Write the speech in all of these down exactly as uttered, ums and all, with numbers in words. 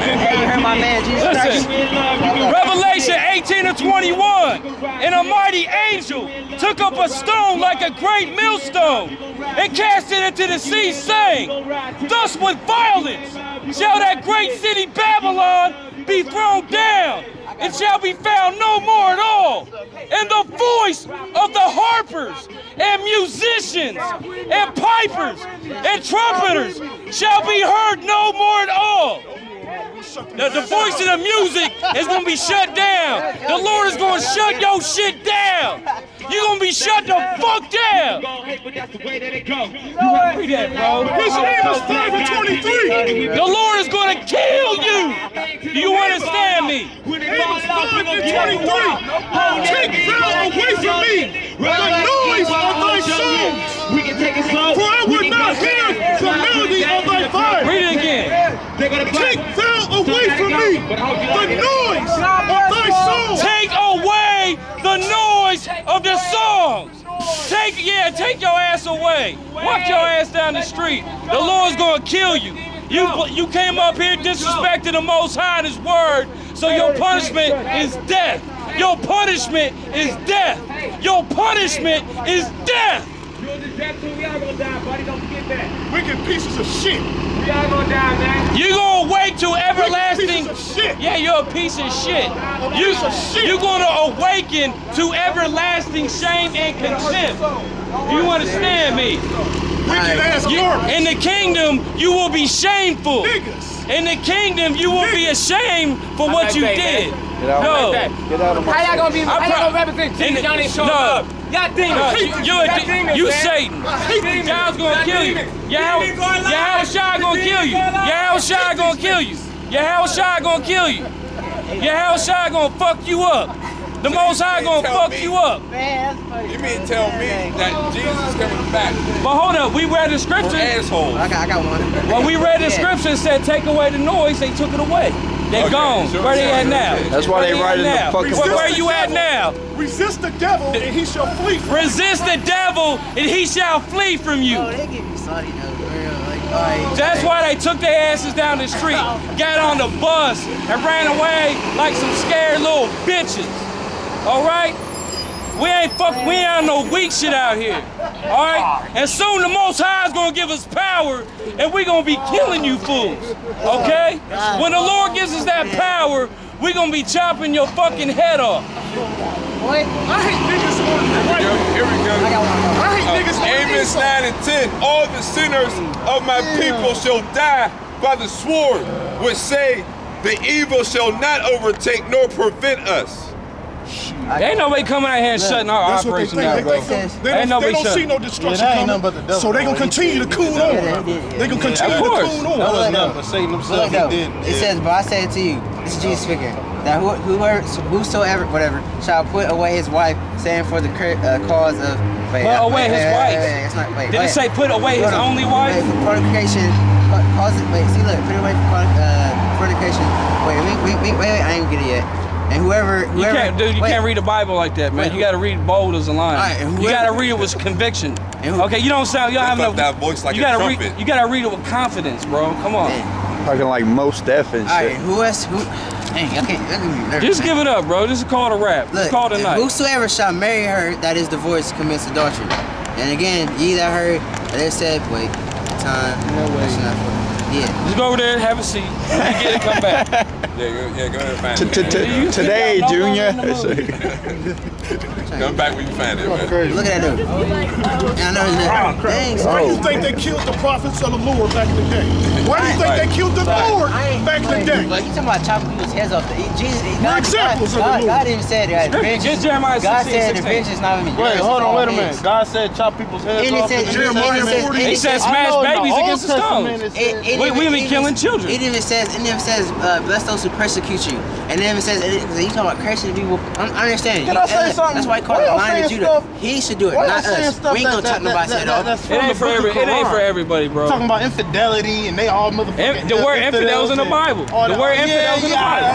Hey, you heard my man, Jesus Christ. Revelation eighteen and twenty-one. And a mighty angel took up a stone like a great millstone and cast it into the sea, saying, thus with violence shall that great city Babylon be thrown down, and shall be found no more at all. And the voice of the harpers and musicians and pipers and trumpeters shall be heard no more at all. The, the voice of the music is going to be shut down. The Lord is going to shut your shit down. You're going to be shut the fuck down. Read that, bro. This Amos five and twenty-three. The Lord is going to kill you. Do you understand me? Amos five and twenty-three. Take thou away from me the noise of thy songs, for I would not hear the melody of thy fire. Read it again. Take thou away from me the noise of thy songs. Take away the noise of the songs. Take, yeah, take your ass away. Walk your ass down the street. The Lord's going to kill you. You, you came up here disrespecting the Most High and His Word, so your punishment is death. Your punishment is death. Your punishment is death. We all gonna die, buddy. Don't forget that. Wicked pieces of shit. We all gonna die, man. You gonna wait till everlasting. Wicked pieces of shit. Yeah, you're a piece of shit. You, you're gonna awaken to everlasting shame and contempt. You understand me? You, in the kingdom, you will be shameful. Niggas. In the kingdom, you will Niggas. be ashamed for what like you that, did. Get out no. Like Get out of my how y'all gonna be? How y'all gonna represent Jesus? Y'all ain't showing up. Y'all demons. You're a demon. You Satan. God's gonna kill you. Yahweh Shai gonna kill you. Yahweh Shai gonna kill you. Yahweh Shai gonna kill you. Yahweh Shai gonna fuck you up. The Most High gonna fuck me. you up. Man, you mean tell me that Jesus coming back? But hold up, we read the scripture. Asshole. I got, I got one. When we read the scripture, it said take away the noise. They took it away. They okay, gone. Sure, where they sure, at now? That's why they writing the fucking. Where, where you at now? Resist the devil and he shall flee. From Resist you. the devil and he shall flee from you. Oh, they give you sunny now. That's why they took their asses down the street, got on the bus, and ran away like some scared little bitches. All right, we ain't fuck, we ain't no weak shit out here. All right, and soon the Most High is gonna give us power, and we gonna be killing you fools. Okay, when the Lord gives us that power, we gonna be chopping your fucking head off. What? I hate niggas on the right. Here we go. I hate niggas on the right. Amos nine and ten. All the sinners of my people shall die by the sword, which say the evil shall not overtake nor prevent us. They ain't nobody coming out here and shutting our That's operation what they think. down, bro. They, they, they don't, they don't see no destruction yeah, coming, but the devil, so they gonna continue to cool on. They gonna continue yeah, to cool on. That was nothing but Satan himself. He did. It yeah. says, but I say it to you, this is Jesus speaking, that who, whoever, whosoever, whatever, shall put away his wife, saying for the uh, cause of... Wait, put uh, away wait, his wait, wife? Wait, wait, wait, wait, did it say put away his only wife? Wait, for fornication, cause it, wait, see look, put away fornication. Wait, wait, wait, wait, I ain't get it yet. And whoever, whoever, you can't, dude, you wait. can't read the Bible like that, man. Wait, you got to read bold as a line. Right, whoever, you got to read it with conviction. Who, okay, you don't sound, you don't have no that voice like you a gotta trumpet. Read, you got to read it with confidence, bro. Come on. Man. Talking like most deaf and shit. All right, who else? Who? Dang, okay, okay, just give it up, bro. This is called a rap. Look, called a night. Whosoever shall marry her that is divorced commits adultery. And again, ye that heard, that it said, wait, time. No way. That's Yeah. Just go over there and have a seat. When you get it, come back. Yeah, go, yeah, go ahead and find it. Man. Today, Junior. Come back when you find it, man. Crazy. Look at that dude. I know his name. Thanks. Why do you think they killed the prophets of the Lord back in the day? Why do you think they killed the Lord back in the day? Like you talking about chopping people's heads off. Jesus, God, examples God, of the Lord. God even said that. God said the vengeance is not even. Wait, hold on, wait a minute. God said chop people's heads off. He said smash babies against the stones. Wait, we even killing children. It even says, it even says, uh, bless those who persecute you. And then it says, it, you talking about Christian people. I, I understand. Can I say something? That's why I call it Lion of Judah. Stuff? He should do it, not us. We ain't gonna talk nobody's head off. It ain't for every, it ain't for everybody, bro. Talking about infidelity and they all motherfucking. The word infidel is in the Bible. The word infidel is in the Bible.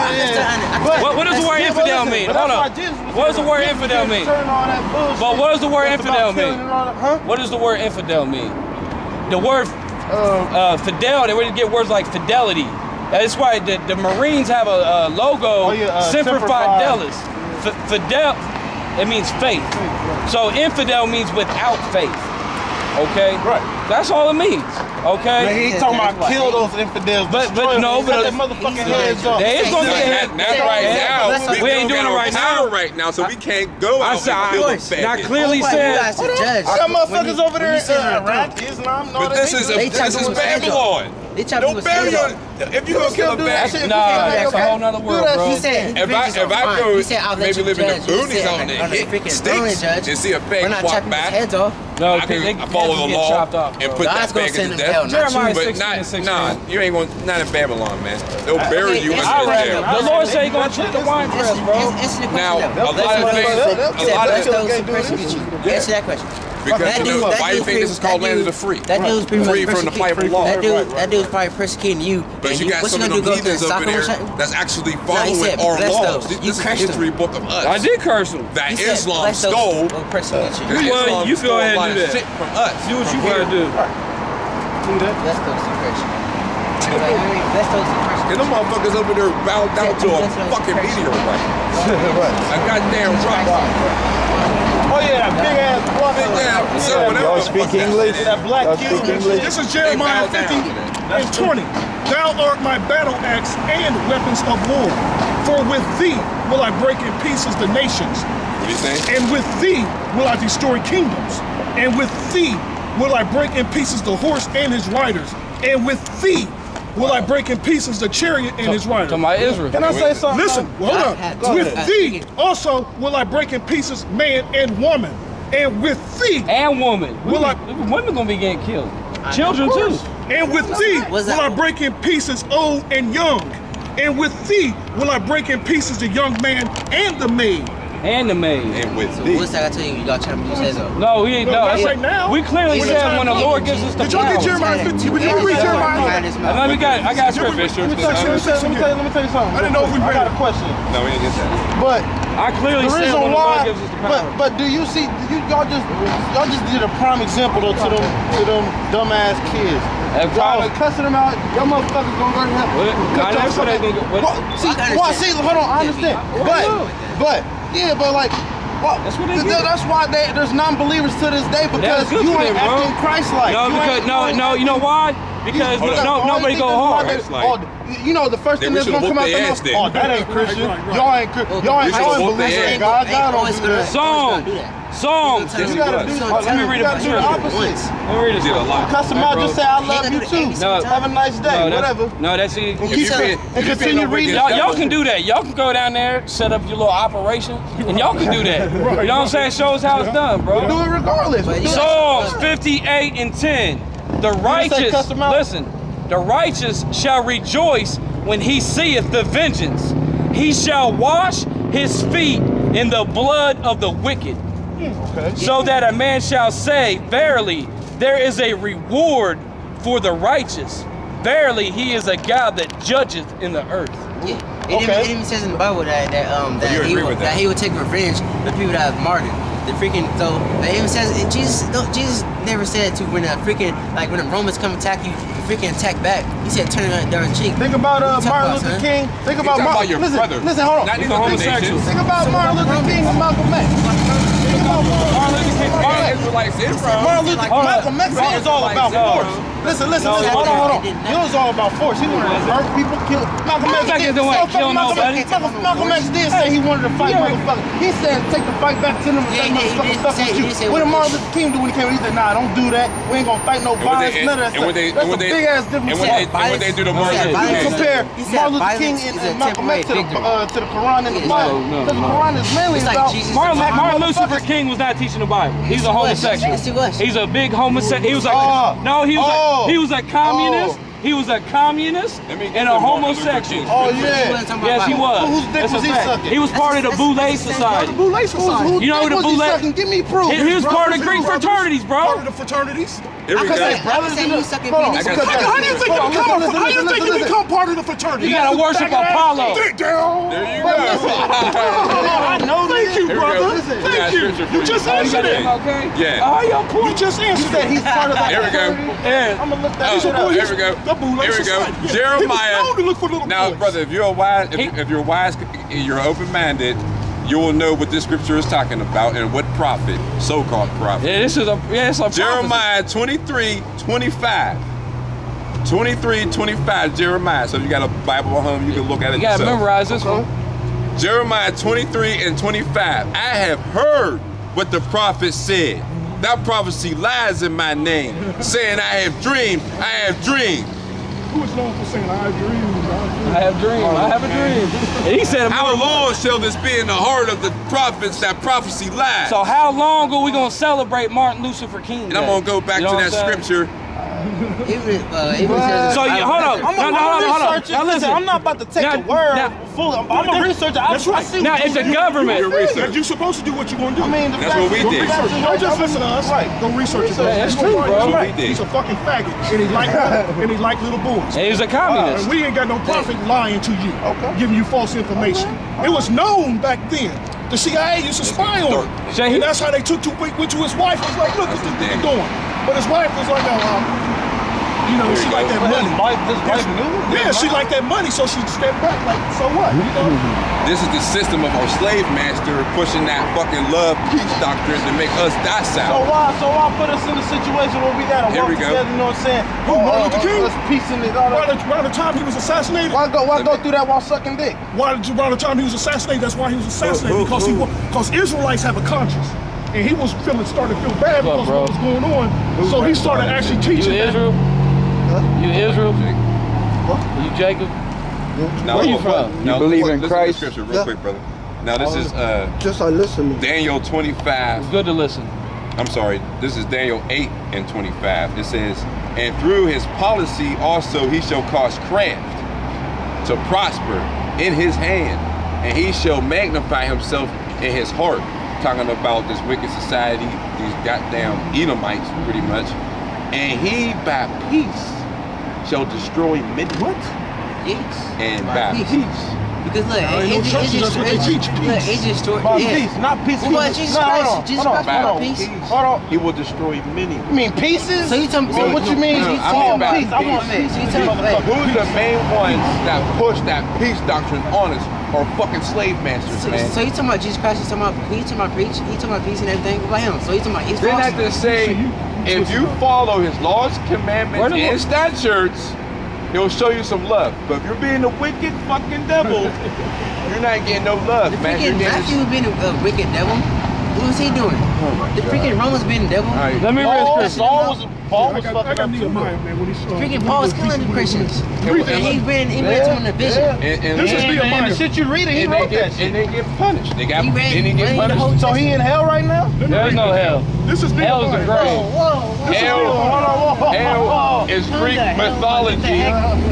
What does the word infidel mean? Hold on. What does the word infidel mean? But what does the word infidel mean? What does the word infidel mean? The word. Uh, uh, fidel, they were to get words like fidelity. That's why the, the Marines have a, a logo, oh, yeah, uh, Semper Fidelis. Yeah. Fidel, it means faith. Right. So infidel means without faith. Okay? Right. That's all it means. Okay? Man, he's talking about kill those infidels. But, but no, but that motherfucking heads off. There is going to be heads off. Not right now. We ain't doing it right now. right now, so we can't go out and kill them. I clearly said, I got motherfuckers over there in Iraq, Islam, no. But this is Babylon. Don't Babylon. If you gonna kill a bad, nah, that's a whole nother world, bro. He said, if I, if I go, maybe live in the boonies on the hit sticks and see a fag walk by, no, I can follow the law and put that fag in the death. Jeremiah sixteen and sixteen. Nah, you ain't gonna, not in Babylon, man. They'll bury you under there. The Lord say he gonna treat the winepress, bro. Now, a lot of things, a lot of things. Answer that question. Because you know, why do you think this is called land of the free? That dude's free from the Bible law. That dude's probably persecuting you. But you got some of them heathens over there that's actually following our laws. This is the history book of us. I did curse them. That Islam stole. Well, you go ahead and do that. From us. Do what you want to do. Do that. Let's go to Christian. Let's go to Christian. And them motherfuckers over there bowed down to a fucking meteorite. A goddamn rock. Oh yeah, big ass black man. Y'all speak English? That black speak English? This is Jeremiah fifteen and twenty. Thou art my battle axe and weapons of war. For with thee will I break in pieces the nations. What do you say? And with thee will I destroy kingdoms. And with thee will I break in pieces the horse and his riders. And with thee will I break in pieces the chariot and his rider? To my Israel. Can I say something? Listen, hold on. With thee also will I break in pieces man and woman. And with thee. And woman. Will I, women gonna be getting killed. Children too. And with thee will I break in pieces old and young. And with thee will I break in pieces the young man and the maid. And the maid. And with so thee. What's that I tell you? Y'all trying to say so? No, we ain't. No, that's right now. We clearly said when the Lord gives us the power. Did y'all get Jeremiah fifteen? Did y'all read Jeremiah? I got, I got a script. Let me tell you something. I didn't know if we read. I got a question. No, we didn't get that. But I clearly said when the Lord gives us the power. But, but do you see? Y'all just, y'all just did a prime example to them, to them dumbass kids. Y'all was cussing them out. Y'all motherfuckers gonna learn how. I know what they think. See, well, see, hold on, I understand. But, but. Yeah, but like, well, that's, what they th that's why they, there's non-believers to this day because you ain't acting Christ-like. No, because no, no, you know why? Because you, no, no, nobody go hard. They, oh, you know the first thing that's gonna come out their mouth. Oh, that ain't Christian. Y'all ain't Christian. Y'all ain't believers. God, God don't do that. Psalms, Psalms. Let me read a scripture. Let me read a scripture. Cuss them out. Just say I love you too. Have a nice day. Whatever. No, that's it. And continue reading. Y'all can do that. Y'all can go down there, set up your little operation, and y'all can do that. You know what I'm saying? Show us how it's done, bro. Do it regardless. Psalms fifty-eight and ten. The righteous, listen, the righteous shall rejoice when he seeth the vengeance. He shall wash his feet in the blood of the wicked. Okay. So that a man shall say, verily, there is a reward for the righteous. Verily, he is a God that judgeth in the earth. Yeah. It, okay. even, it even says in the Bible that that, um, that, he will, that? that he would take revenge for people that have martyred. The freaking so it even says Jesus Jesus never said to when a freaking like when the Romans come attack you, you freaking attack back. He said turn it on their cheek. Think about uh, Martin Luther King. Think about Martin. Listen, listen, hold on. Not even homosexuals. Think about Martin Luther King and Malcolm X. Think about Martin Luther King. Martin Luther King. Malcolm X was all about force. Listen, listen, listen. Hold on, hold on. It was all about force. He wanted to hurt people, kill. Malcolm X did so Malcolm X did say he wanted to fight motherfuckers. He said take the fight back to them. Yeah, stuff say, with you. What did Martin Luther King do when he came? He said, "Nah, don't do that. We ain't gonna fight no and violence." They, and, that's and they, that's and a they, big ass difference. And when they, and when they do the Martin Luther King, compare Martin Luther King and, and Malcolm X to, uh, to the Quran and the Bible. No, no, the Quran no. is mainly like about Jesus Martin, Martin, Martin Luther King was not teaching the Bible. He's a homosexual. He's a big homosexual. He was like, uh, no, he was oh, a, he was a communist. Oh. He was a communist and a homosexual. Oh yeah, yes he was. Who, whose dick was he sucking? He was part of the Boule Society. The Boule Society. You know who the Boule? Give me proof. He was part of Greek fraternities, bro. Part of the fraternities. Here we go. How do you think you become? How do you think you become part of the fraternity? You gotta worship Apollo. There you go. I know this. Thank you, brother. Thank you. You just answered it. Okay. Yeah. You just answered that he's part of the fraternity. Here we go. I'm gonna look that shit up. Here we go. boo. Like, here we go. Like, yeah, Jeremiah. Look for little now, boys. Brother, if you're a wise, if, if you're wise, you're open-minded, you will know what this scripture is talking about and what prophet, so-called prophet. Yeah, this is a yeah, it's a Jeremiah prophecy. twenty-three, twenty-five. twenty-three, twenty-five, Jeremiah. So if you got a Bible at home, you can look at it. You gotta yourself. memorize this okay. one. Jeremiah twenty-three and twenty-five. I have heard what the prophet said. That prophecy lies in my name, saying, I have dreamed, I have dreamed. Who is known for saying, I have dreamed, I have dreamed, I have, dreamed. I have a dream? And he said, how long shall this be in the heart of the prophets that prophecy lies? So how long are we gonna celebrate Martin Luther King? And I'm gonna go back you know to that scripture. Even, uh, even so I, you, hold up. I'm no, no, hold up. Now listen, I'm not about to take now, the word now, fully. I'm, I'm a researcher. I, right. I see now it's the government. You, you're, you're supposed to do what you're going to do. I mean, the that's what we did. Research. Don't just listen to us. Right. Go research it. Yeah, that's true, bro. Right. He's a fucking faggot, and he like and he like little boys. And he's a communist. Uh, and we ain't got no prophet lying to you, okay. giving you false information. Okay. It was known back then. The C I A used to spy on him, and that's how they took to went to his wife. Was like, look what this nigga doing. But his wife was like, oh. You know, she like that money. Yeah, she like that money, so she stepped back like, so what? You know? This is the system of our slave master pushing that fucking love peace doctrine to make us docile. So why? So why put us in a situation where we gotta work together? You know what I'm saying? Who? Martin Luther King? By the time he was assassinated, why go? Why go through that while sucking dick? Why did you? By the time he was assassinated, that's why he was assassinated because he because Israelites have a conscience. And he was feeling started to feel bad because of what was going on, so he started actually teaching Israel. You Israel? What? You Jacob? Now, where you from? You now, believe look, in Christ? To scripture real yeah. quick, brother. Now this is uh, just I listen. Daniel twenty-five. It's good to listen. I'm sorry. This is Daniel eight and twenty-five. It says, and through his policy also he shall cause craft to prosper in his hand, and he shall magnify himself in his heart. Talking about this wicked society, these goddamn Edomites, pretty much. And he by peace shall destroy many. What? Peace. And by, by peace. peace. Because look, no, it, it, it, it just it, teach peace. Look, it just story. By yeah. peace, not peace. Well, Jesus Christ, no, Jesus Christ, hold on, peace. Hold on. He will destroy many. You mean pieces? So you tell me well, what you mean? No, no, I mean by peace. peace. I want peace. peace. peace. peace. Who's the main ones that push that peace doctrine on us? Or fucking slave masters, so, man. So you talking about Jesus Christ? You talking about? He talking about preach? He talking about peace and everything about him? So you talking about? Then I just say, if you follow his laws, commandments, and statutes, he'll show you some love. But if you're being a wicked fucking devil, you're not getting no love, the man. Freaking Matthew being a wicked devil. What was he doing? Oh the God. Freaking Romans being the devil. Right. Let me read this. Paul was Paul was fucking up too. Freaking Paul was killing the Christians. He ran he ran to him in a vision. This is being a the shit you read it. He wrote that shit. And they get punished. They got. He ran. He get punished. So he in hell right now? There's no hell. This is being hell is a grave. Hell is Greek mythology.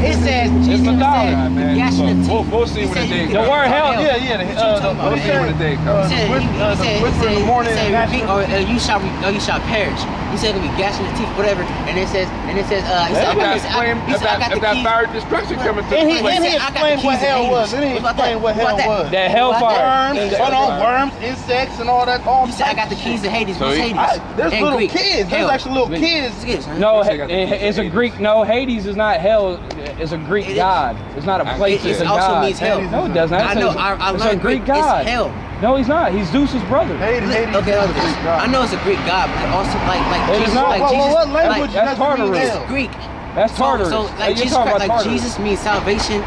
It says Jesus said. We'll see when the day comes. The word hell. Yeah, yeah. We'll see when the day comes. In the morning, said, repeat, or, uh, you shall, or you shall perish. He said it'll be gashing the teeth, whatever. And it says, and it says, uh, he said, I got, he said, I got the keys. That fire destruction coming through. And he, and he explained what hell was. And he explained what hell was. That hellfire. Worms, worms, insects, and all that. All he said, I got the keys to Hades. What's Hades? There's little kids. There's actually little kids. No, it's a Greek. No, Hades is not hell. It's a Greek god. It's not a place. It also means hell. No, it doesn't. I know. I learned Greek. It's hell. No, he's not. He's Zeus's brother. Hades, Hades, okay, Hades, Hades, I know it's a Greek god, but also like like it Jesus, like well, Jesus, well, what language like, that's Tartarus. It's Greek. That's Tartarus. So, so like, hey, Jesus, Christ, like Jesus means salvation.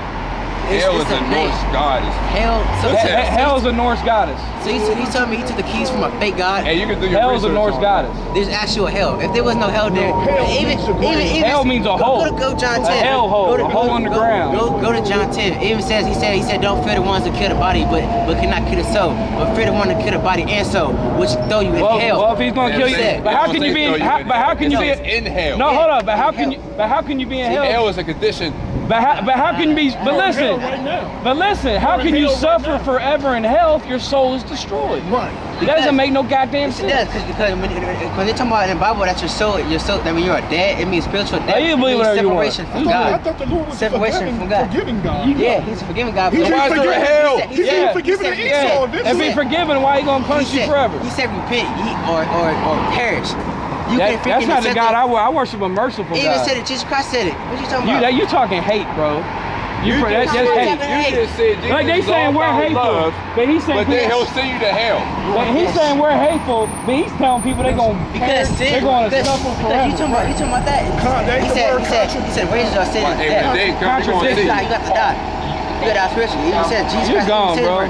It's, hell it's is a name. Norse goddess. Hell, so that, that, hell is a Norse goddess. So you, you tell me he took the keys from a fake god? Hey, you can do your hell is a Norse goddess. There's actual hell. If there was no hell there, no, hell even, means even, even hell means a hole. Go, go, go to John ten. A hell hole. Go to, a hole on the go, ground. Go, go, go to John ten. It even says he said he said don't fear the ones that kill the body, but but cannot kill the soul. But fear the one that kill the body and soul, which throw you in well, hell. Well, if he's gonna kill you, that. But how can you be? But how can you be in hell? No, hold up. But how can you? But how can you be in hell? Hell is a condition. But how, but how can you be, but listen, right but listen, how can you suffer right forever in hell if your soul is destroyed? Right. Because, that doesn't make no goddamn sense. It does, because, because when, when they're talking about in the Bible, that's your soul, your soul, that when you are dead, it means spiritual death. You believe it means separation from God. I thought the Lord was separation from God. Forgiving God. Yeah, he's a forgiving God. He can't forgive hell. He can't forgive it in Esau. And be forgiven, why he going to punish you forever? He said repent, ye or, or, or perish. You that, can that's not the God I, I worship. A merciful he God. Even said it. Jesus Christ said it. What you talking you, about? That, you talking hate, bro. You, you pray, just, that's just hate. hate. You just said Jesus like they saying we're hateful, love, but he's saying but people, then he'll send you to hell. But he's saying we're hateful, but he's telling people they're gonna because sin, they're gonna because, suffer forever. You talking about, you talking about that? He said, he said, he said, wages are sin. They contradiction. You have to die. You got to spiritually. He even said Jesus Christ. You're gone, bro.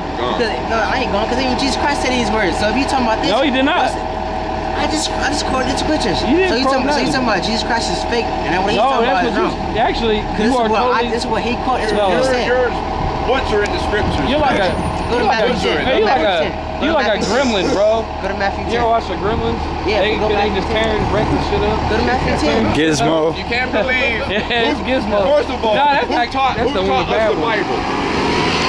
No, I ain't gone because even Jesus Christ said these words. So if you talking about this, no, he did not. I just, I just quoted the scriptures. You so you talking, so talking about Jesus Christ is fake, and then what he's no, talking about is wrong. No. Actually, you are what, totally. I, this is what he quoted. This no. what you're, you're butchering the scriptures. You're like a. Go to Matthew ten. You like a. You like a gremlin, bro. Go to Matthew ten. You ever watch the Gremlins? Yeah. They, go they just tearing breaking shit up. Go to Matthew ten. Gizmo. You can't believe. Yeah, it's Gizmo. First of all, nah, that's who taught us the Bible?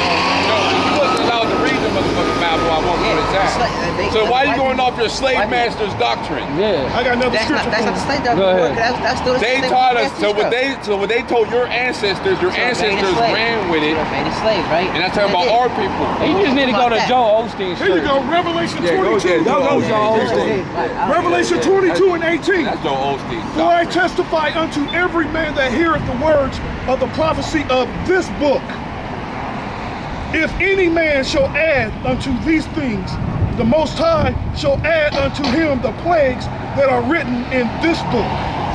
No, he wasn't allowed to read the motherfucking Bible. I want yeah, to attack. Like, so why are you going off your slave why master's why doctrine? Yeah. I got another that's scripture. Not, that's not the slave doctrine. Go ahead. That's, that's still the they taught us. So what they, so what they told your ancestors, your so ancestors ran with it. Made it slave, right? And I'm talking about our people. And you just need to go to Joel Osteen's church. Here you go, Revelation twenty-two. Y'all know Joel Osteen. Revelation twenty-two and eighteen. That's Joel Osteen. For I testify unto every man that heareth the words of the prophecy of this book. If any man shall add unto these things, the Most High shall add unto him the plagues that are written in this book.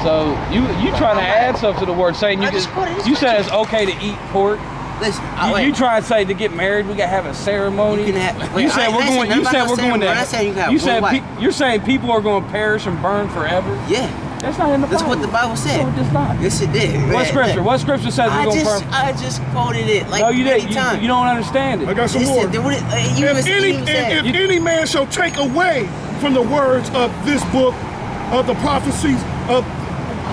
So you you trying to add stuff to the word, saying you just, you said it's okay to eat pork. Listen, you, you try to say to get married, we got to have a ceremony. You, have, wait, you said I, we're I going. You said we're going to. Said you got you said pe you're saying people are going to perish and burn forever. Yeah. That's not in the Bible. That's what the Bible said. No, it's not. Yes, it did. What scripture? What scripture says I it's just, going to I just quoted it like no, you many did. times. You, you don't understand it. I got some more. If, any, if, if you, any man shall take away from the words of this book, of the prophecies of,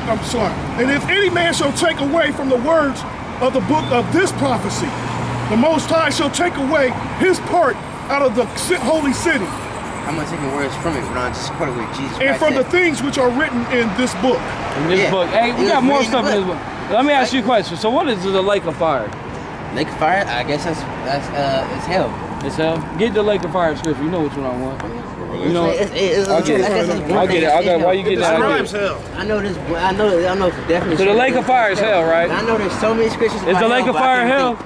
I'm sorry. And if any man shall take away from the words of the book of this prophecy, the Most High shall take away his part out of the holy city. I'm not taking words from it, but I'm just quoting what Jesus Christ and from said. The things which are written in this book. In this yeah. book. Hey, we it got more stuff in this book. Let me ask you a question. So what is the lake of fire? Lake of fire? I guess that's, that's uh, it's hell. It's hell? Get the lake of fire scripture. You know which one I want. You know, it's, it's, it's, I get it. I get it. I got why you get that? Describes hell. I know this. I know. I know definitely. So the lake of fire is hell, right? I know there's so many scriptures. Is the lake of fire hell?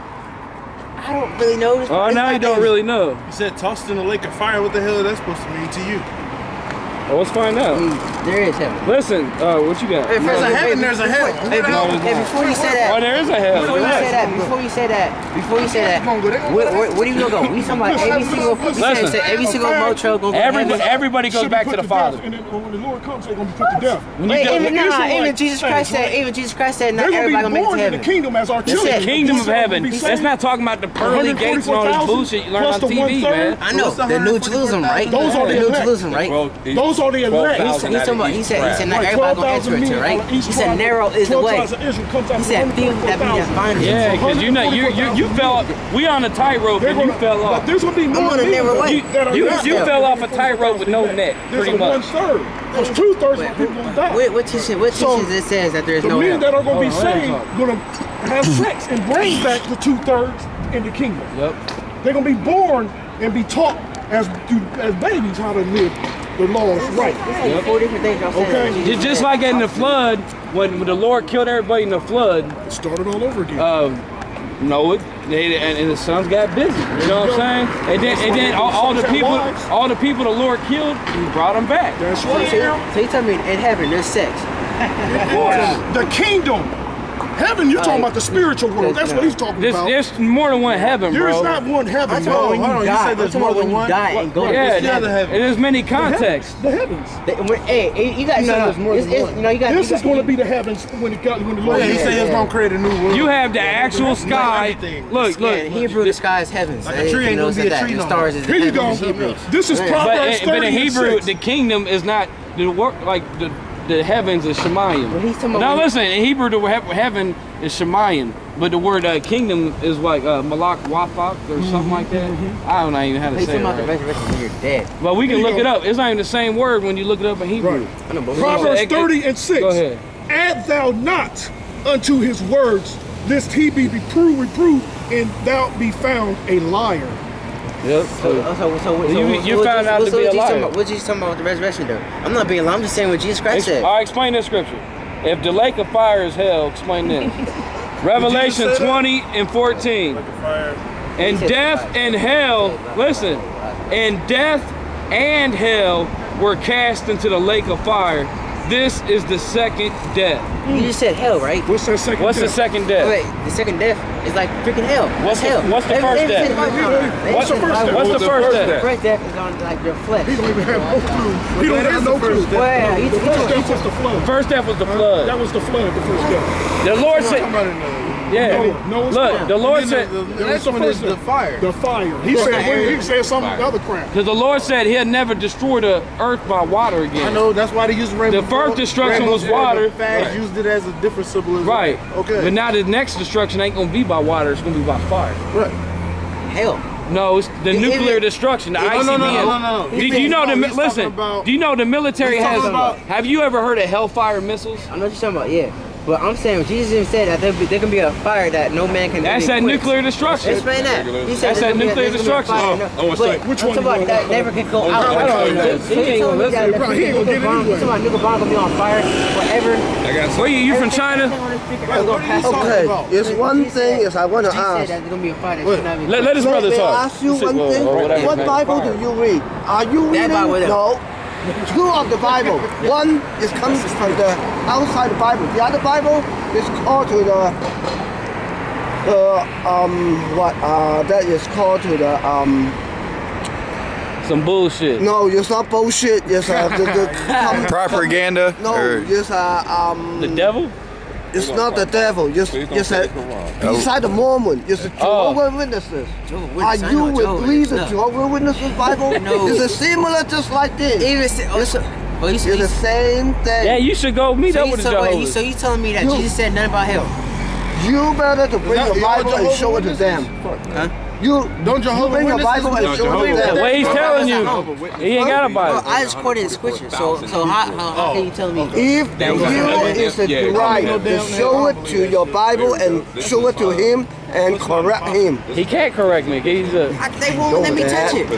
I don't really know. This oh, now you don't thing. really know. You said tossed in the lake of fire. What the hell is that supposed to mean to you? Well, let's find out. I mean, there is heaven. Listen, uh, what you got? If there's no, a heaven, there's a hell. Hey, before you say that. Oh, there is a hell. Before you say that, before you say that, before you say that, what, what, what are you going to go? We talking about every single, we listen, said every single motel going to heaven. Everybody goes back to the Father. And when the Lord comes, they're going to be put to death. Even Jesus Christ said, even Jesus Christ said, not everybody going to make it to heaven. The kingdom as our children. The kingdom of heaven. That's not talking about the pearly gates and all this bullshit you learn on T V, man. I know, the New Jerusalem, right? Those are the New Jerusalem, right? Those are the elect. He said, he said, not everybody gonna enter into it, right? He said, narrow is the way. He said, few have been finding. Yeah, because you know, you you you fell. We on a tightrope and you fell off. There's gonna be more than narrow way. You you fell off a tightrope with no net, pretty much. There's two thirds of people gonna die. What teaches what teaches it says that there's no hell? The men that are gonna be saved gonna have sex and bring back the two thirds in the kingdom. Yep. They're gonna be born and be taught as as babies how to live the Lord is right. Yep. Four different things I'm saying. Okay. Just, just like in the flood, when, when the Lord killed everybody in the flood, it started all over again. Um, Noah they, and, and the sons got busy. You know what I'm saying? And then, and then all, all the people, all the people the Lord killed, He brought them back. That's right. So, so you tell me in heaven there's sex? Of course, the kingdom. Heaven, you're talking about the spiritual world. That's what he's talking there's, about. There's more than one heaven, bro. There's not one heaven, bro. When you, you said there's more than one. Die and go yeah, the other heaven. There's many contexts. The heavens. The heavens. The, hey, you got to know there's more than one. No, you got, this you got, is going to be the heavens when it comes. When the Lord yeah, he yeah, said yeah. he's going to create a new world. You have the yeah, actual sky. Look, look. In Hebrew, the sky is heavens. Like a tree ain't going to be a tree. The stars is the heavens. Here you go. This is Proverbs thirty-six. But in Hebrew, the kingdom is not the work like the. The heavens is Shemayim. Now listen, in Hebrew, the he heaven is Shemayim, but the word uh, kingdom is like uh, Malak Wafak or mm-hmm, something like that. Mm-hmm. I don't know even how to they say it. Right. The resurrection when you're dead. But we can you look know. it up. It's not even the same word when you look it up in Hebrew. Right. Know, Proverbs thirty and six. Go ahead. Add thou not unto his words, lest he be reproved, reproved, and thou be found a liar. Yep. So, so, so, so, so you, you, so, you found out so, to so be a liar. What's Jesus talking about with the resurrection, though? I'm not being lying. I'm just saying what Jesus Christ said. All right, explain that scripture. If the lake of fire is hell, explain that. Revelation twenty and fourteen. And death and hell, listen, and death and hell were cast into the lake of fire. This is the second death. You just said hell, right? What's the second What's death? What's the second death? Wait, the second death is like freaking hell. What's the, hell? What's the first death? What's the first death? What's the first death? The first death is on like your flesh. He don't even have no clue. He don't have no clue. The first death was the flood. The first death was the flood. That was the flood, the first death. The Lord said... Yeah. No, no, look, the Lord said the, the, the next one is the fire. The fire. He said wait, he said something the other crap. Because the Lord said he'll never destroy the earth by water again. I know that's why they used rainbow. The first destruction was water. The right. Used it as a different symbolism. Right. Okay. But now the next destruction ain't gonna be by water. It's gonna be by fire. Right. Hell. No, it's the it, nuclear it, destruction. The it, I C B M. No, no, no, no. Do you know the listen? About, do you know the military has? About, have you ever heard of Hellfire missiles? I know what you're talking about. Yeah. But I'm saying, Jesus even said that there, there can be a fire that no man can... That's that nuclear destruction. Explain that. He said that's that nuclear destruction. Oh, I want to say, which one about that never can go out. I don't know. He ain't going to listen. He ain't going to give it anyway. He's talking about nuclear bomb going to be on fire forever. I got some. Where are you? You from China? Okay, it's one thing is I want to ask. Let his brother talk. I ask you one thing. What Bible do you read? Are you reading? No. Two of the Bible. One is comes from the outside the Bible. The other Bible is called to the uh, um what uh that is called to the um some bullshit. No, it's not bullshit. It's uh, the, the propaganda. No, it's uh, um the devil. It's not the devil. It's it's a beside the Mormon. It's the Jehovah's Witnesses. Are you with read the Jehovah's Witnesses Bible? No. It's a similar just like this. It's the same thing. Yeah, you should go meet up with the Jehovah's. So you telling me that Jesus said nothing about hell? You better to bring your Bible and show it to them. Huh? You don't Jehovah's you bring a Bible and show me that. What he's telling you, he ain't got a Bible. Well, I just quoted his scripture, so so how, how, how can you tell me? If you is the right to show it to your Bible and show it to him and correct him, he can't correct me. He's a. I, they won't let me touch it.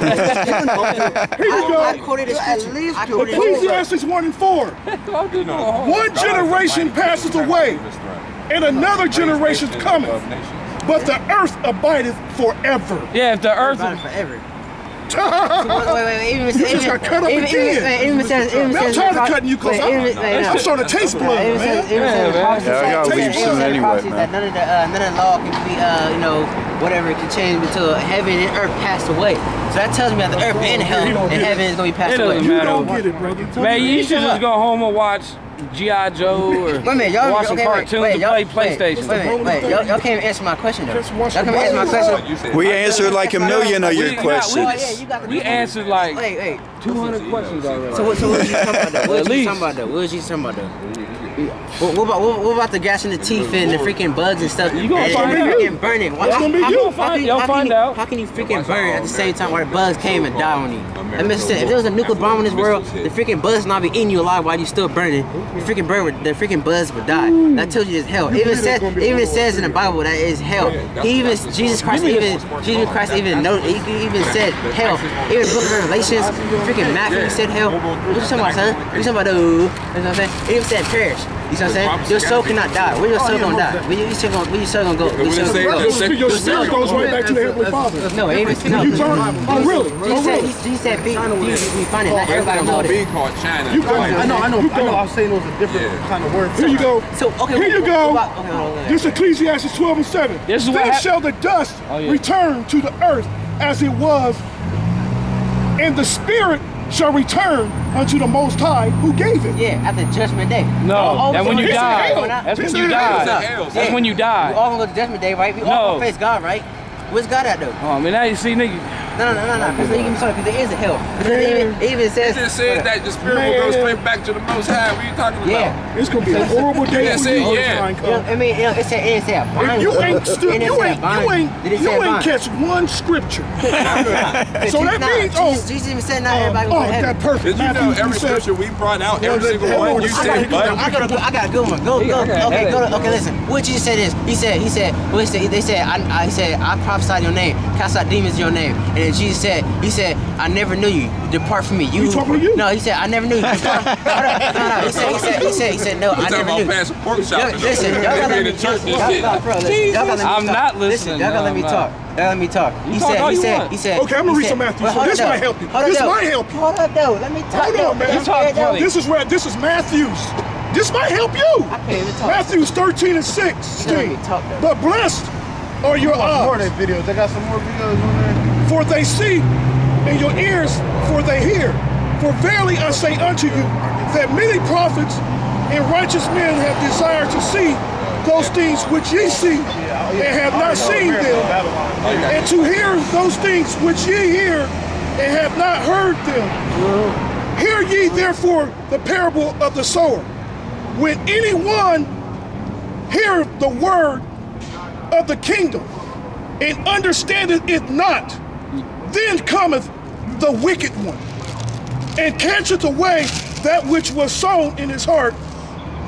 I quoted his scripture. Ecclesiastes one and four. One generation passes away, and another generation cometh. But the earth abideth forever. Yeah, if the earth abideth forever. So, wait, wait, wait. Even, you even, just got cut up even, again. Even, even says, even man, I'm tired of cutting you because I'm, no, I'm starting to taste blood, man. Says, yeah, man. Says, yeah, I gotta leave soon anyway, man. That none of the uh, none of the law can be, uh, you know, whatever it can change until heaven and earth pass away. So that tells me that the earth and hell and heaven is gonna be passed away. You don't get it, brother. Man, you should just go home and watch G I Joe or minute, watch some okay, cartoons wait, wait, and play PlayStation. Wait, wait, y'all can't answer my question though. Y'all can't answer my question. We answered like a million of your we, questions. Got, we, oh, yeah, you got we answered like wait, wait. two hundred questions already. So what, so what was you talking about though? What was you talking about though? What was you talking about though? What, what, about, what, what about the gas in the teeth and the freaking bugs and stuff? You gonna find out. Freaking burning. It's gonna be you. Y'all find out. How can you freaking burn at the same time while the bugs came and died on you? That makes sense. If there was a nuclear bomb in this world, the freaking bugs would not be eating you alive while you still burning. The freaking bird, would, the freaking bugs would die. That tells you it's hell. It even says, even says in the Bible that it's hell. He even Jesus Christ even Jesus Christ even know he even said hell. Even book of Revelations, freaking Matthew said hell. What you talking about, son? What you talking about? You know what I'm saying? It even said perish. You know what I'm saying? Your soul cannot die. Where your soul gonna die? Where your soul gonna, where your soul gonna go? Where your soul gonna go? Your spirit goes right back to the Heavenly Father. No, Amos, no. Oh, really? He said, he said, be, be funny. Not everybody know this. Being called China. I know, I know, I know. I was saying those are different kind of words. Here you go. So, okay. Here you go. This Ecclesiastes twelve and seven. Then shall the dust return to the earth as it was, and the spirit shall return unto the Most High who gave it. Yeah, at the judgment day. No, that's when you die. That's when you die. That's when you die. We all gonna go to judgment day, right? We all gonna face God, right? Where's God at though? Oh man, now you see nigga. No, no, no, no, no. Cause they even sorry, cause there is a hell. It even, even says. It just says that the spirit man. will go straight back to the Most High. What are you talking about? Yeah. It's gonna be a horrible day for you. Yeah. You know, I mean, it said, it said. If you ain't stood, you ain't, you ain't, you ain't catch one scripture. So that means, oh, Jesus even said not everybody going to heaven. Oh, that perfect. Did you know every scripture we brought out, every single one you said? I got a good one. Go, go. Okay, go. Okay, listen. What Jesus said is, he said, he said, they said, I said, I prophesied your name, cast out demons in your name. then Jesus said, he said, I never knew you. Depart from me. You, you talking to you? No, he said, I never knew you. No, no, he said, he said, he said, he said no, I never knew. Listen, y'all gotta let me talk. I'm not listening. Y'all gotta let me talk. Now let me talk. He said, he said, he said, okay, I'm gonna read some Matthew. So this might help you. This might help you. Hold up, though. Let me talk. Hold on, man. This is where, this is Matthew's. This might help you. I can't even talk. Matthew thirteen and six. But blessed are your eyes. More of that videos. They got some more videos on there. For they see, and your ears, for they hear. For verily I say unto you, that many prophets and righteous men have desired to see those things which ye see, and have not seen them, and to hear those things which ye hear, and have not heard them. Hear ye therefore the parable of the sower. When anyone heareth the word of the kingdom, and understandeth it not, then cometh the wicked one, and catcheth away that which was sown in his heart.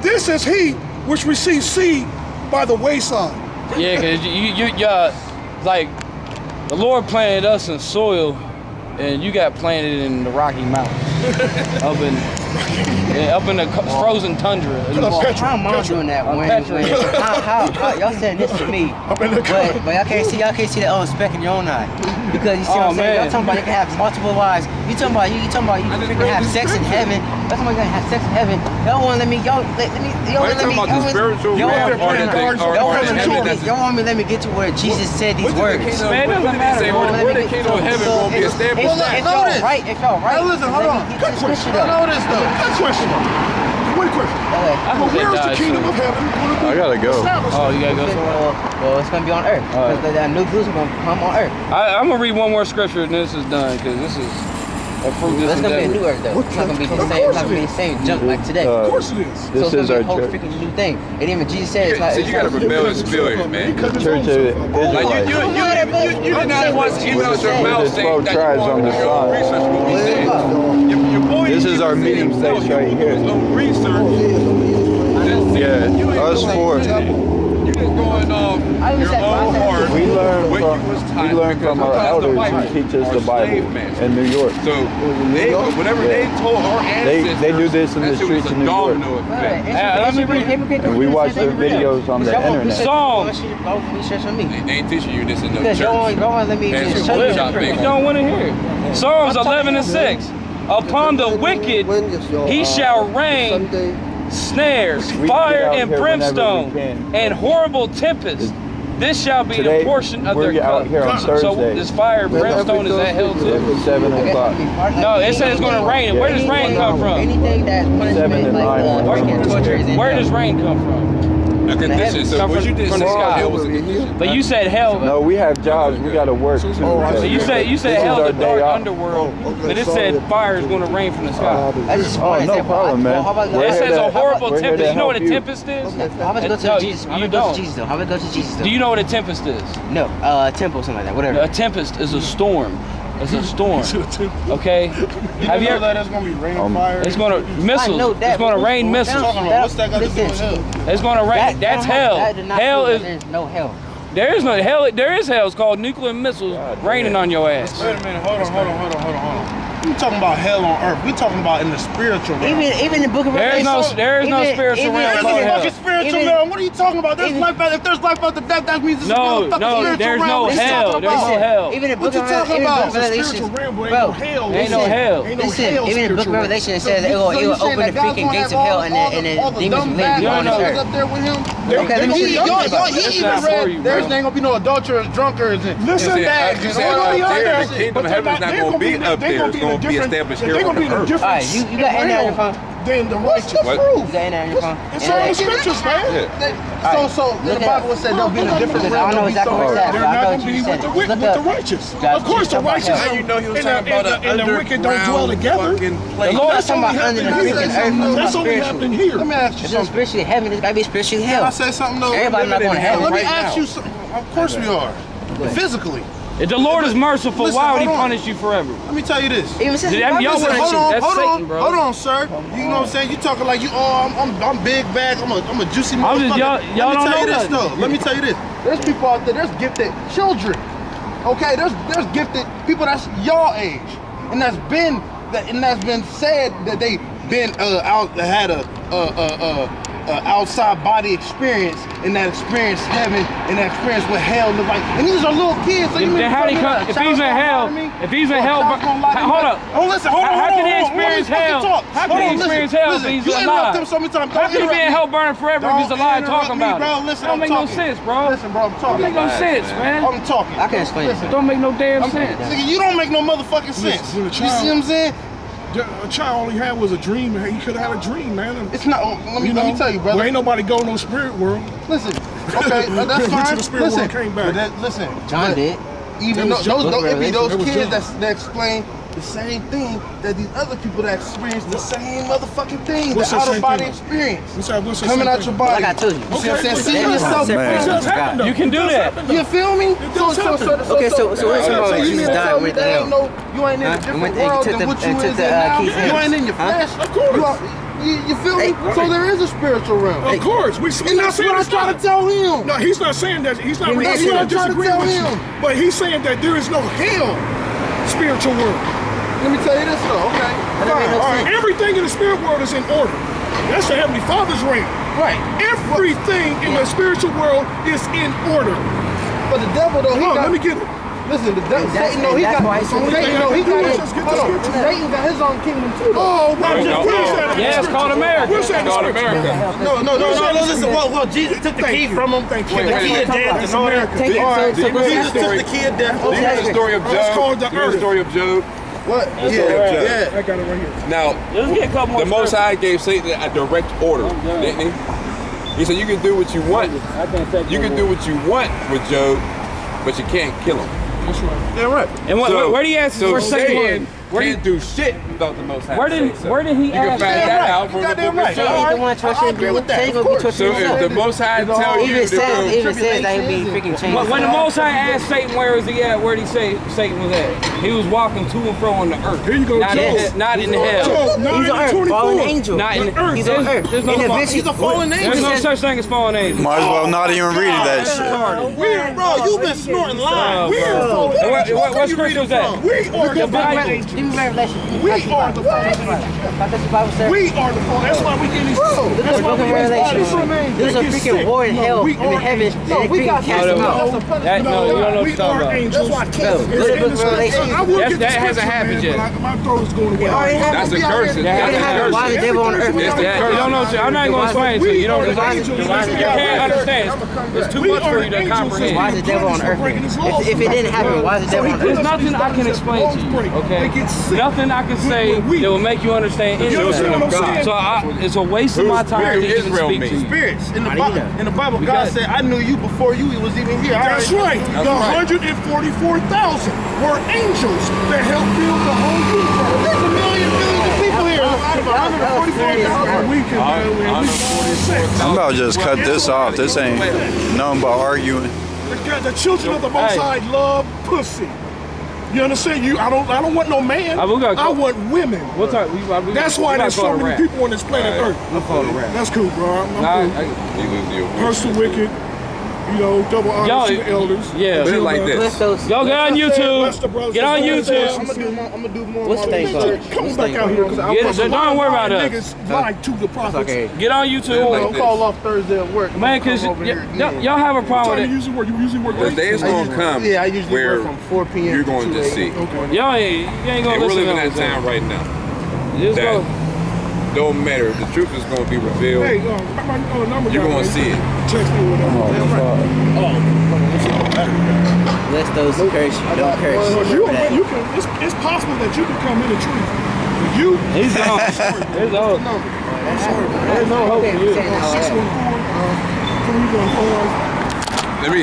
This is he which receives seed by the wayside. Yeah, because you, you, you, uh, like, the Lord planted us in soil, and you got planted in the Rocky Mountains, up in, yeah, up in the frozen tundra. How am I doing that? When, when, how, how, how y'all saying this to me? Up in the but but y'all can't see, y'all can't see that own speck in your own eye, because you see oh, what I'm saying. Y'all talking about you can have multiple wives. You talking about you, you talking about you freaking have sex in heaven. That's why you gonna have sex in heaven. Y'all want to let me, y'all let, let me, y'all want to let me, y'all want me let me get to where Jesus said these words. Man, it doesn't matter. Where the kingdom of heaven gonna be established? If y'all right, if y'all right. Now listen, hold on. Good question. I know this though. Good question. One question. But where is the kingdom of heaven gonna be? I gotta go. Oh, you gotta go somewhere? Well, it's gonna be on earth. The new Jerusalem gonna come on earth. I'm gonna read one more scripture and this is done, because this is. That's gonna be a new earth though. It's not gonna be the same. It's not gonna be the same junk like today. Of course it is. This is our whole freaking new thing. And even Jesus said it's like. So you got a rebellious spirit, man. The Church of Israelites. You did not once even out your mouth saying that you wanted your own research. What we said. This is our meeting place right here. Yeah, us four. Going off your own heart. We learn from, we learn from our elders who teach us the Bible in New York. So they, whatever yeah. they told our ancestors, they, they do this in the streets of New York. And we watch their videos on the internet. Songs. They ain't teaching you this in no church. You don't want to hear it. Psalms eleven and six. Upon the wicked he shall reign. Snares, we fire and brimstone, and horrible tempest. This shall be Today, the portion of their cup. So this fire and brimstone is that hell too? Seven o'clock. No, it said it's going to rain. Yeah. Where does rain come from? Anything that's punishment, like where does rain come from? A condition. So what you did from the sky. It was a condition. But you said hell. No, we have jobs. We got to work too. So you said you said hell is the dark underworld, but it said fire is going to rain from the sky. Oh, no problem, man. It says a horrible tempest. You know what a tempest is? How about go to Jesus? You don't. How about go to Jesus? Do you know what a tempest is? No, a temple, something like that. Whatever. A tempest is a storm. It's a storm, okay? Have you ever? That it's gonna be rain, um, fire. It's gonna missiles. That, it's gonna rain missiles. That, what's that got to do with hell? It's gonna rain. That, that's hell. That hell is there's no hell. There is no hell. There is hell. It's called nuclear missiles God, raining man. on your ass. Wait a minute. Hold on. Hold on. Hold on. Hold on. Hold on. We're talking about hell on earth. We're talking about in the spiritual realm. Even, even the book of Revelation. There is no, there is even, no spiritual even, realm. There's no fucking spiritual even, realm. What are you talking about? There's even, life out, if there's life after death, that means there's no, no fucking no, spiritual there's realm. No, there's no hell. There's no hell. Even the book what of Revelation. What you talking about? There's a spiritual realm, bro. Ain't no hell. Ain't no hell. Ain't no Listen, hell. Listen, even the book of Revelation it says so, it will, so it will open the freaking gates of hell and the demons will live on earth. Up there with him. Okay, let me see. He even read there's ain't gonna be no adulterers, drunkards, and bags. Listen, the kingdom of heaven is not gonna be up there. Be established here on the earth. All right, you, you got in there on your phone. Then the righteous. What's the proof? You got in there on your phone. It's all in the scriptures, man. So, so the Bible said they'll be in a different realm. I don't know exactly what it says. They're not going to be with the righteous. Of course, the righteous and the wicked don't dwell together. The Lord's talking about under the freaking earth. That's only happening here. Let me ask you something. If it's spiritually heaven, it's got to be spiritually hell. Can I say something, though? Everybody's not going to heaven right now. Let me ask you something. Of course we are. Physically. If the Lord is merciful, listen, why would he punish on. you forever? Let me tell you this. Even since that, y'all hold on, that's hold Satan, on, bro. Hold on, sir. You know what I'm saying? You talking like you, oh, I'm, I'm, I'm big bag. I'm a, I'm a juicy motherfucker. Let me tell you this, though. Let me tell you this. There's people out there. There's gifted children Okay, there's there's gifted people that's your age, and that's been that and that's been said that they been uh out had a uh uh uh. Uh, outside body experience, and that experience heaven, and that experience with hell look like. And these are little kids. So you mean how they come, if he's in hell, if he's in hell, hold up. Oh, listen, hold on. How can he experience hell? How can he experience hell if he's alive? How can he be in hell burning forever if he's alive talking about it? It don't make no sense, bro. Listen, bro, I'm talking. Don't make no sense, man. I'm talking. I can't explain it. Don't make no damn sense. You don't make no motherfucking sense. You see what I'm saying? A child, all he had was a dream. He could have had a dream, man. It's not. Let me, you know, let me tell you, brother. Well, ain't nobody go to no spirit world. Listen. Okay, no, that's fine. To the spirit listen, world came back. That, listen. John did. Even those, those, those, it be those kids that, that explain the same thing that these other people that experience the same motherfucking thing. What's the out of body thing? Experience. What's that, what's coming out thing? Your body. Like I told you. You okay, see what I'm saying? See yourself. Oh, you can do that. You feel me? So, so, so, so, okay, so, so, so, so, so, so, so you mean to tell me that ain't no, you ain't in a different world than what you is in now? You ain't in your flesh. Of course. You, you feel me? Hey, so there is a spiritual realm. Of course. We, and that's what I try to tell him. No, he's not saying that. He's not disagreeing with you. But he's saying that there is no hell spiritual world. Let me tell you this though, okay? Fine. All right. Everything in the spirit world is in order. That's the Heavenly Father's reign. Right. Everything in the spiritual world is in order. But the devil though, he got, let me get it. Listen, the devil, Satan, no, he got his own kingdom too. Oh, right. Yeah, it's called America. We're saying America. No, no, no, no, listen. Well, well, Jesus took the key from him. Thank you. The key of death is America. Jesus took the key of death. This is the story of Job. It's called the earth. The story of Job. What? Yeah, yeah. I got it right here. Now, the Most High gave Satan a direct order, didn't he? He said, you can do what you want. You can do what you want with Job, but you can't kill him. That's right. Yeah, right. And what, so, where do you ask so for Satan? Where did do shit about the Most High? Where did so. Where did he you ask? You can find that out from the book right. of Job. Right. Don't want to trust I, I agree with that. With so if the Most High you tell you, even says, even says they be freaking changed. But when the Most High asked Satan, where is he at? Where did he say Satan was at? He was walking to and fro on the earth. Here you go, not Job. In, not he's in hell. He's on earth. Fallen angel. Not in earth. He's on earth. He's a fallen angel. There's no such thing as fallen angel. Might as well not even reading that shit. Bro, you've been snorting lies. What scripture is that? We are the Bible. Give me Revelation. We are the fallen angels. We are the fallen angels. That's why we get these. That's why we Revelation. There's a freaking war in hell in the heavens. No, we got casting out. That no, you don't know what you're talking about. That's why casting is. That hasn't happened yet. My throat is going away. That's a curse. That's a curse. Why the devil on earth? That's the curse. You don't know. I'm not going to explain it to you. You don't can't understand. There's too much for you to comprehend. Why the devil on earth? If it didn't happen, why the devil on earth? There's nothing I can explain to you. Okay. Nothing I can say we, we, that will make you understand anything. So I, it's a waste of my time to even speak to you. Spirits. In the Bible, in the Bible God said, I knew you before you was even here. That's right. The one hundred forty-four thousand were angels that helped build the whole universe. There's a million, million people here. one hundred forty-four thousand. We can one hundred forty-six. I'm about to just cut this off. This ain't nothing but arguing. The children of the Most High love pussy. You understand? You, I don't, I don't want no man. I, I want women. We'll talk, we, we, That's why there's so many people on this planet right, Earth. We'll call it rap. That's cool, bro. I'm, I'm nah, cool. Personal wicked. You know, double honor to the elders. Yeah, do like this. Y'all get on YouTube. Get on YouTube. I'm gonna do more. I'm gonna do more. What's the thing? Come back out here. Don't worry about us. Niggas lied to the prophets. Get on YouTube. Don't call off Thursday at work. Man, cause y'all have a problem with it. You usually work. You usually work. The day's gonna come. Yeah, I usually work from four P M You're going to see. Y'all ain't gonna listen. We're living that time right now. Just go. Don't matter. The truth is going to be revealed. Hey, uh, my, my, my number you're going to see it. Text me with oh, that's right. Oh, bless those who curse you. Don't curse. So you, you can, it's, it's possible that you can come in the truth. But you, he's gone. There's no hope. There's no hope for you. Let me.